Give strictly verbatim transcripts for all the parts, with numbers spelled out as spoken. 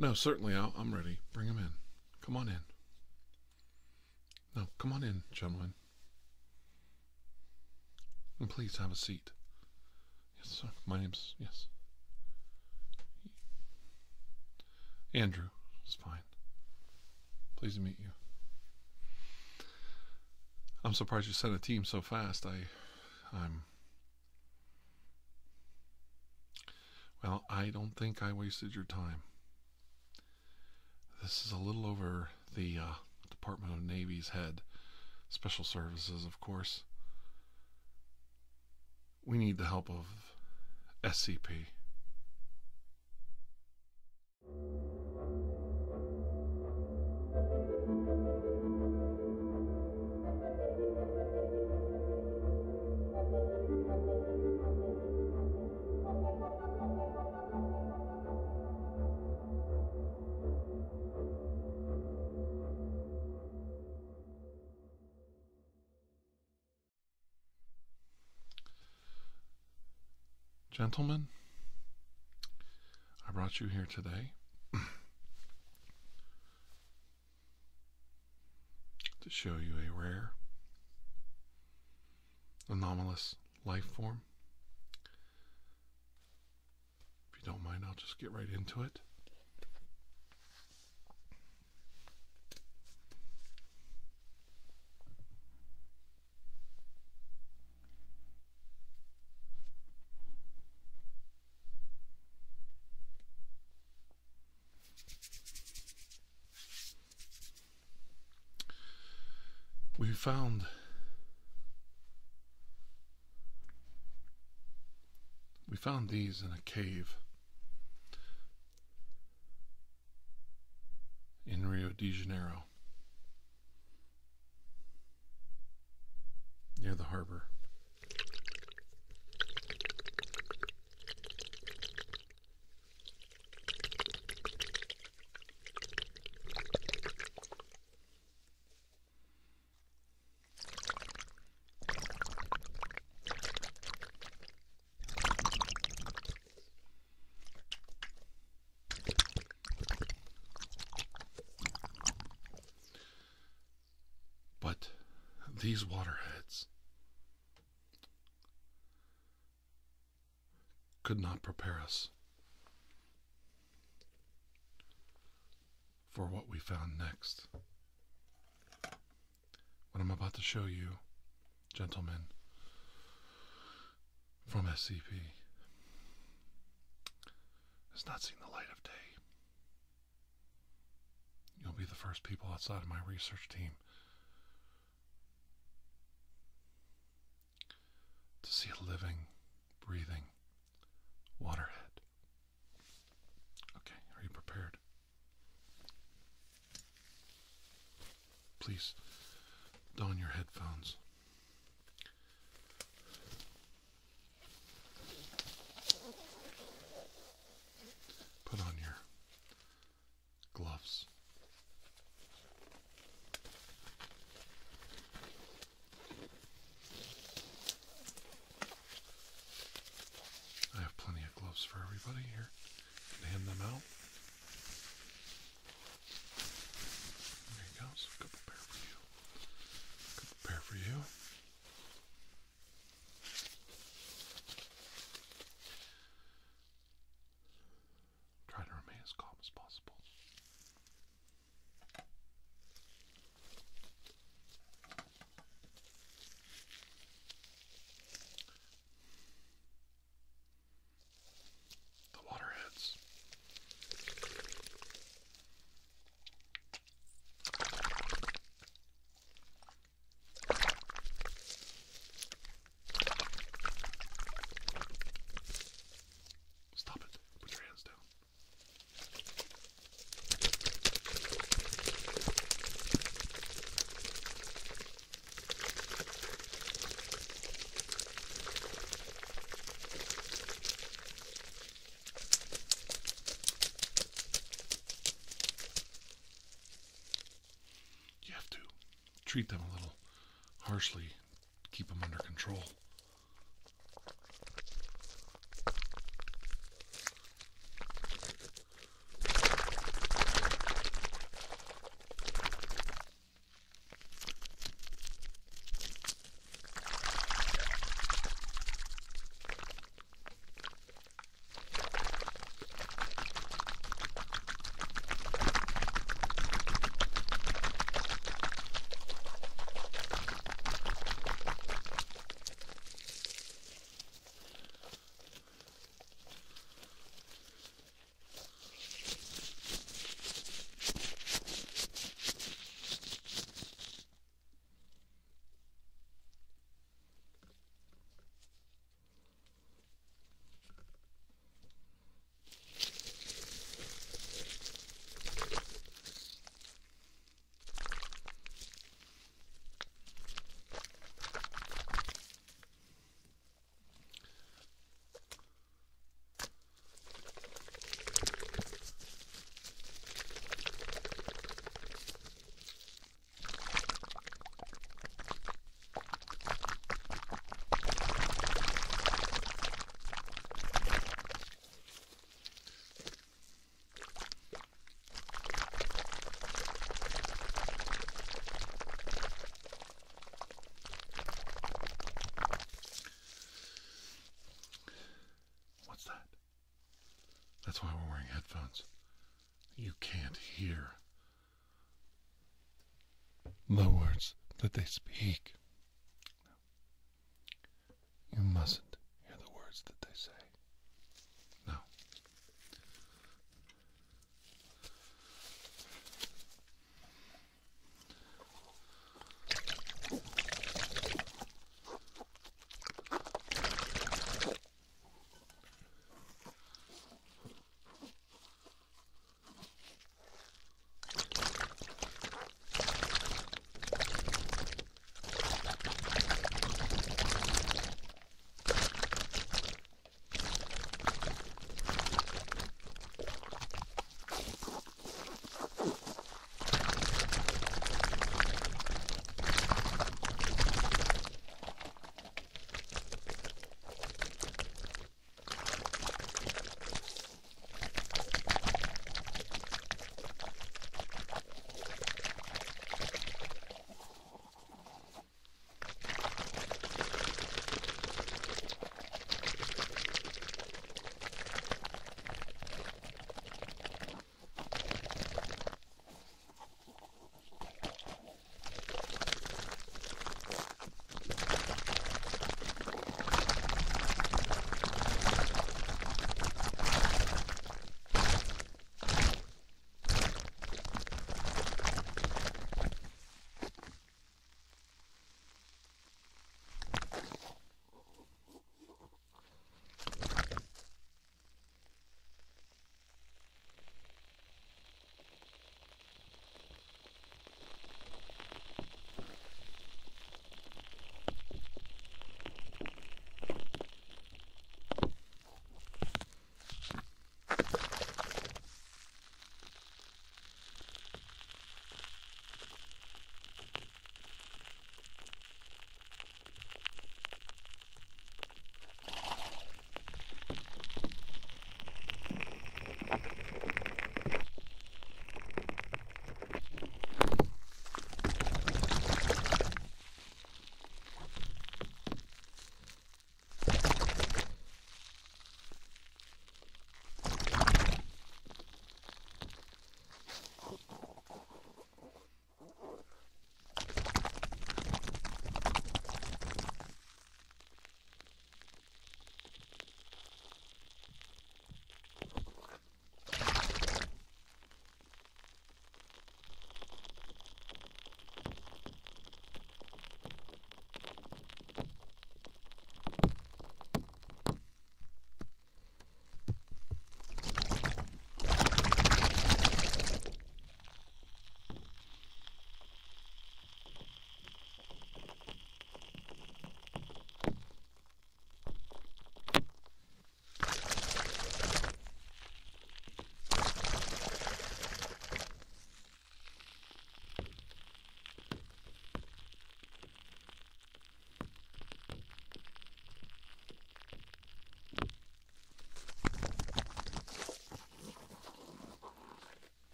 No, certainly, I'll, I'm ready. Bring him in. Come on in. No, come on in, gentlemen. And please have a seat. Yes, sir. My name's... Yes. Andrew. It's fine. Pleased to meet you. I'm surprised you sent a team so fast. I... I'm... Well, I don't think I wasted your time. This is a little over the uh, Department of Navy's head. Special Services, of course. We need the help of S C P. Gentlemen, I brought you here today to show you a rare, anomalous life form. If you don't mind, I'll just get right into it. Found we found these in a cave in Rio de Janeiro near the harbor. These water heads could not prepare us for what we found next. What I'm about to show you, gentlemen, from S C P, has not seen the light of day. You'll be the first people outside of my research team to see a living, breathing waterhead. Okay, are you prepared? Please don your headphones. Put on your gloves. For everybody here, hand them out. There you go. So I could prepare for you. I could prepare for you. Try to remain as calm as possible. Treat them a little harshly, keep them under control. That's why we're wearing headphones. You can't hear the words that they speak. No. You mustn't hear the words that they say. No.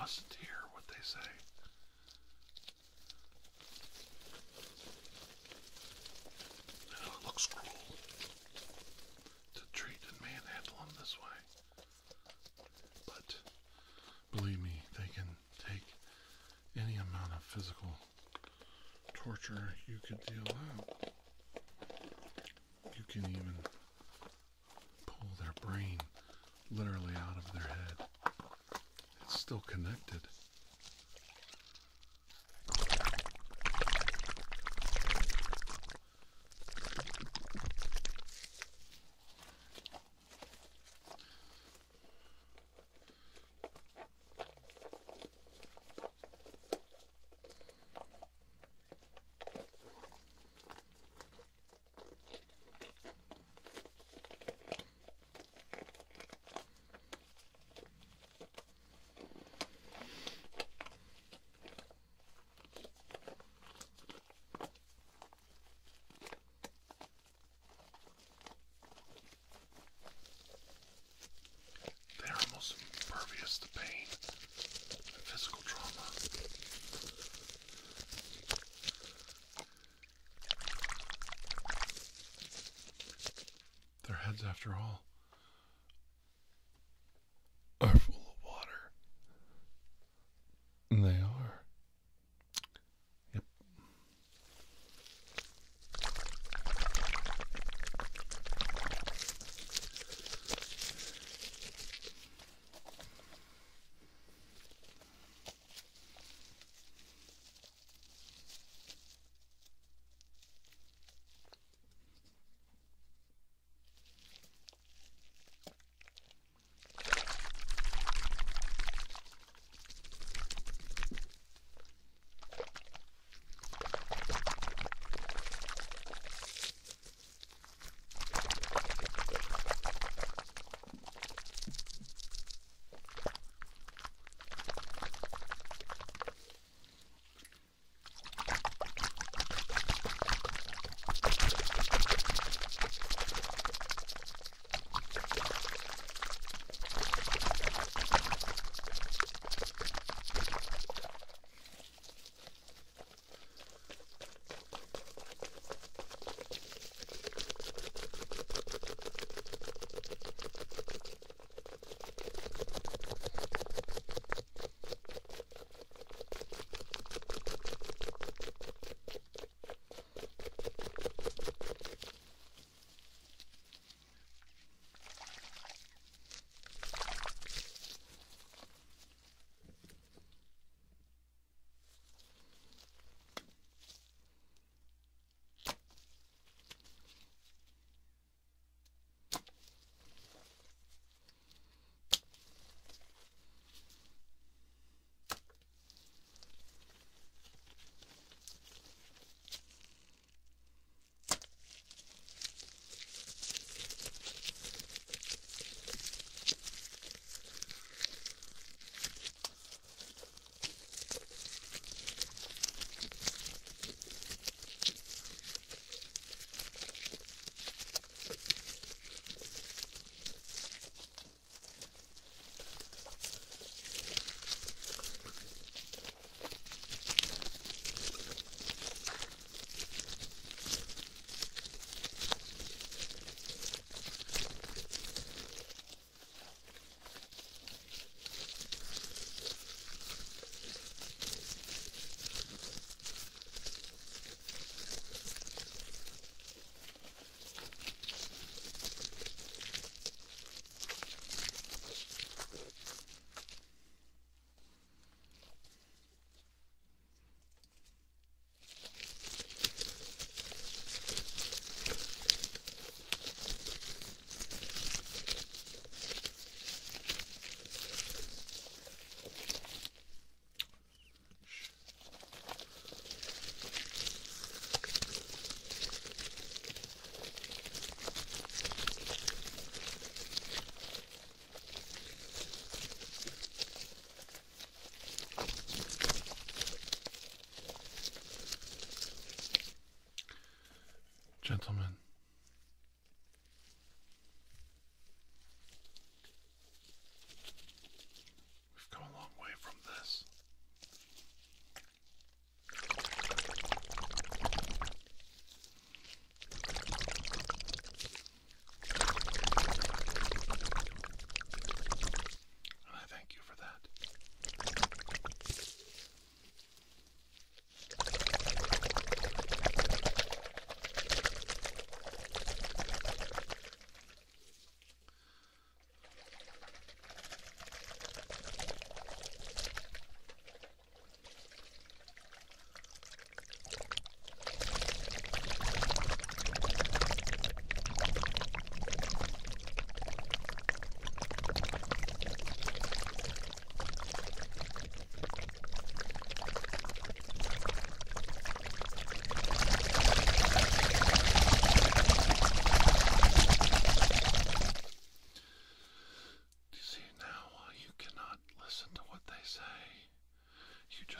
Mustn't hear what they say. I know it looks cruel to treat and manhandle them this way, but believe me, they can take any amount of physical torture you could deal out. You can even pull their brain literally out of their still connected. Impervious to pain and physical trauma. Their heads, after all, are full of water. And they are. Yep.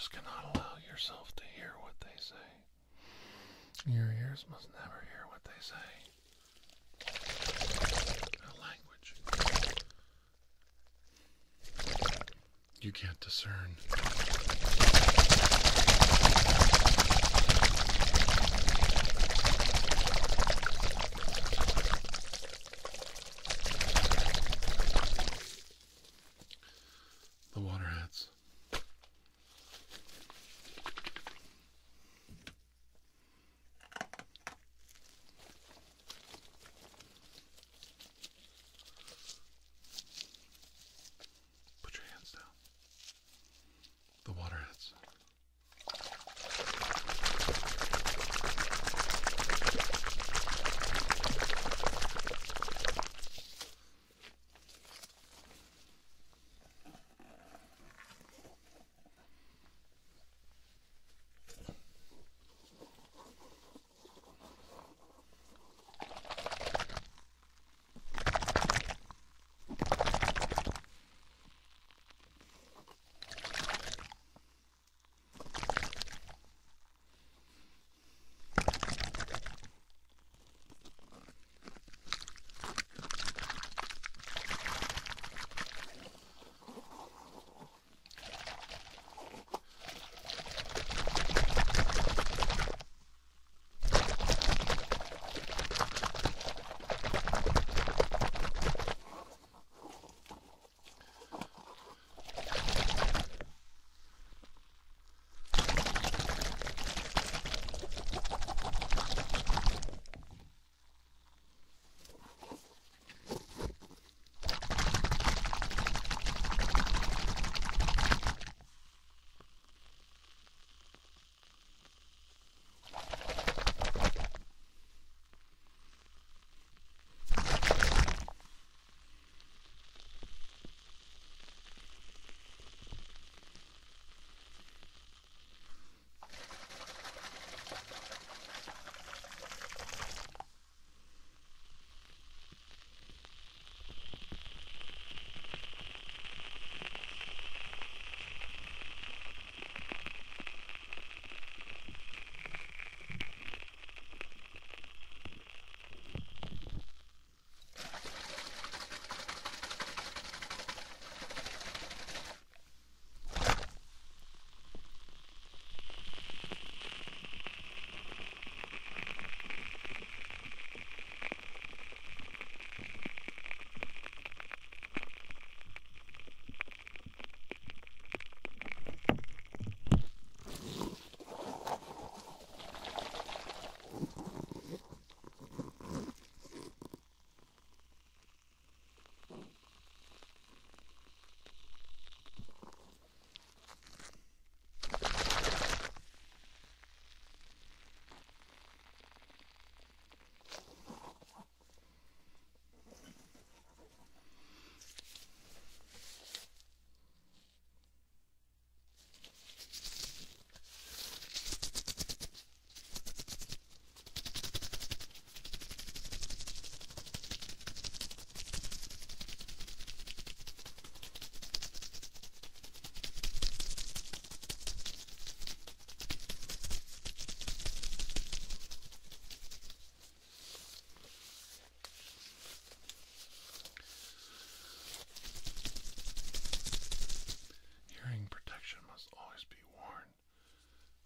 just cannot allow yourself to hear what they say. Your ears must never hear what they say. A language you can't discern. The Water Heads. Put your hands down. The Water Heads.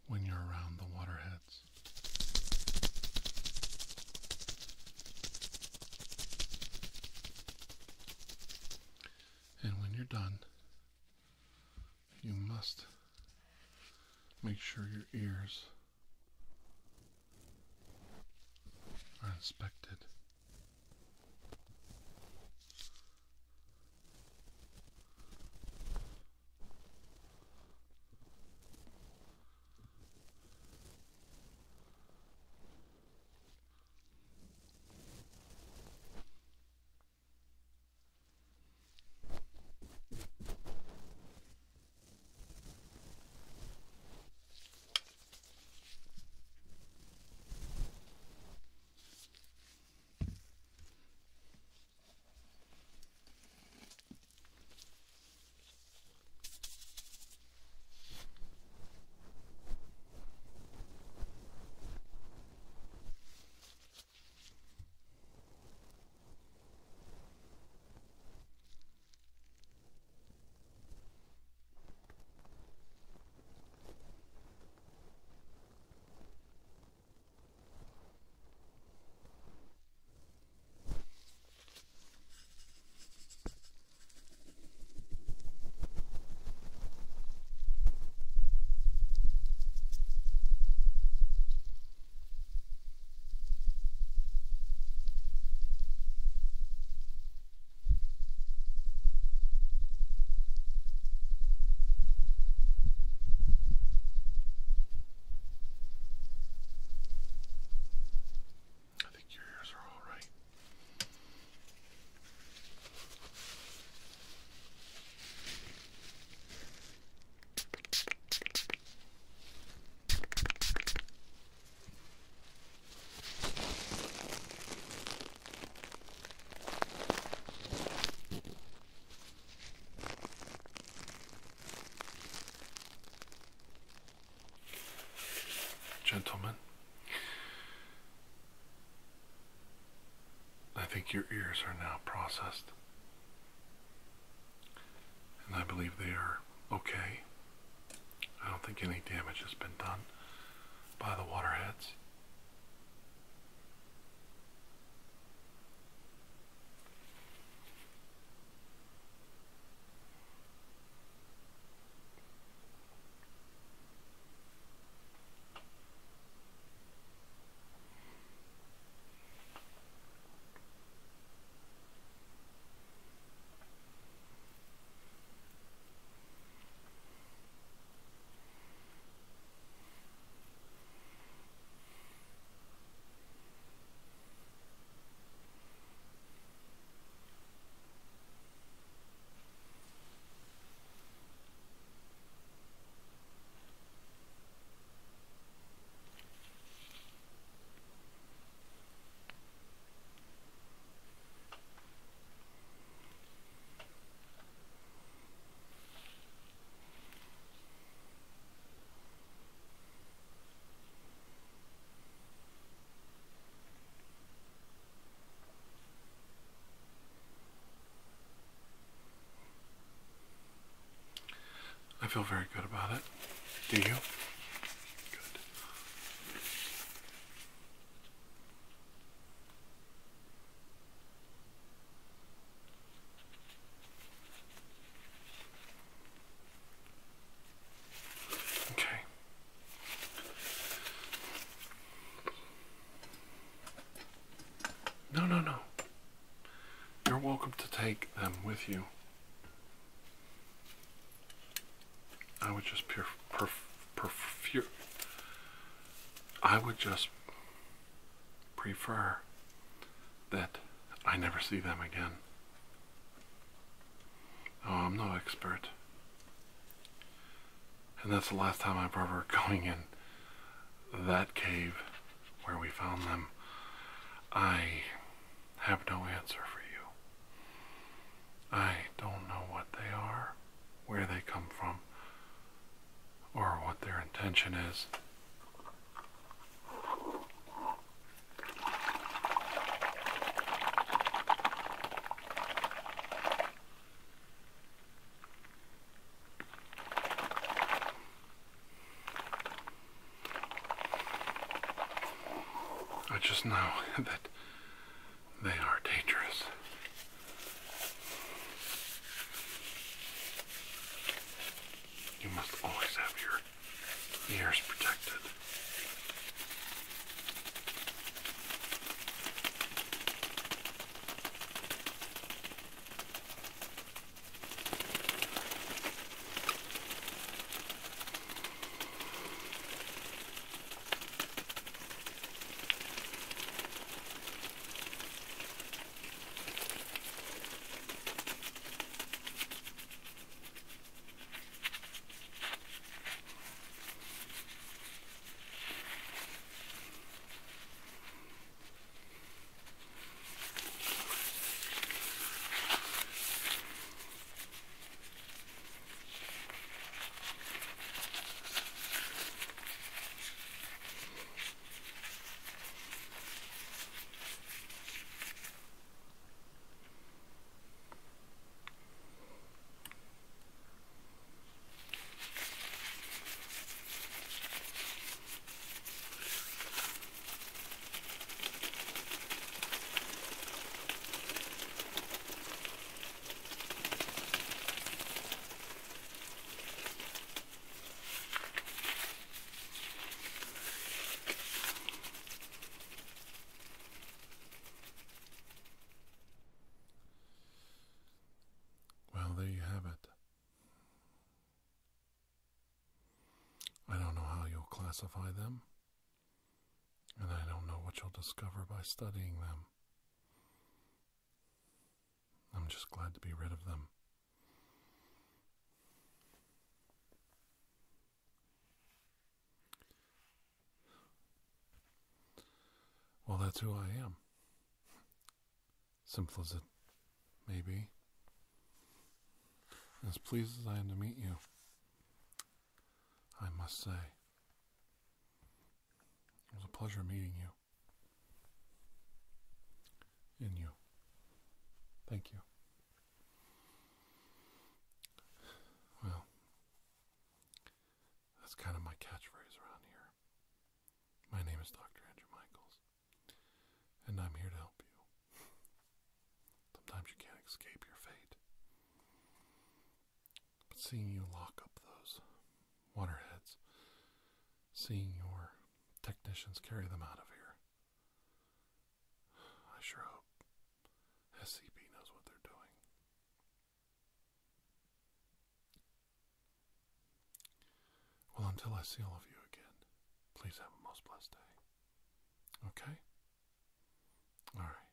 When you're around the Water Heads. And when you're done, you must make sure your ears are inspected. think your ears are now processed. And I believe they are okay. I don't think any damage has been done by the Water Heads. I feel very good about it. Do you? Good. Okay. No, no, no. You're welcome to take them with you. I would just pure, perf, perf, I would just prefer that I never see them again. Oh, I'm no expert. And that's the last time I'm ever going in that cave where we found them. I have no answer for you. I don't know what they are, where they come from, or what their intention is. I just know that they are dangerous. You must always have your ears protected. Classify them, and I don't know what you'll discover by studying them. I'm just glad to be rid of them. Well, that's who I am. Simple as it may be. As pleased as I am to meet you, I must say, it was a pleasure meeting you. And you. Thank you. Well, that's kind of my catchphrase around here. My name is Doctor Andrew Michaels, and I'm here to help you. Sometimes you can't escape your fate. But seeing you lock up those water heads, seeing your technicians carry them out of here, I sure hope S C P knows what they're doing. Well, until I see all of you again, please have a most blessed day. Okay? All right.